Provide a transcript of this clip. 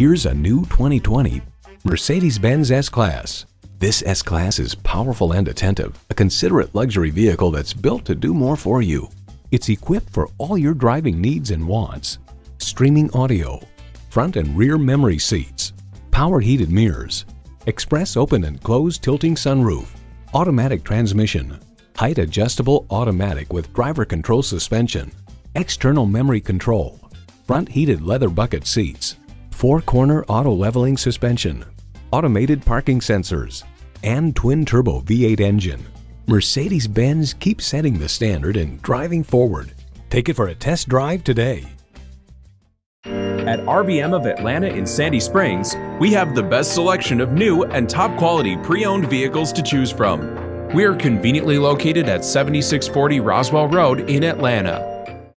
Here's a new 2020 Mercedes-Benz S-Class. This S-Class is powerful and attentive, a considerate luxury vehicle that's built to do more for you. It's equipped for all your driving needs and wants. Streaming audio, front and rear memory seats, power heated mirrors, express open and closed tilting sunroof, automatic transmission, height adjustable automatic with driver control suspension, external memory control, front heated leather bucket seats, four-corner auto-leveling suspension, automated parking sensors, and twin-turbo V8 engine. Mercedes-Benz keeps setting the standard and driving forward. Take it for a test drive today. At RBM of Atlanta in Sandy Springs, we have the best selection of new and top-quality pre-owned vehicles to choose from. We are conveniently located at 7640 Roswell Road in Atlanta.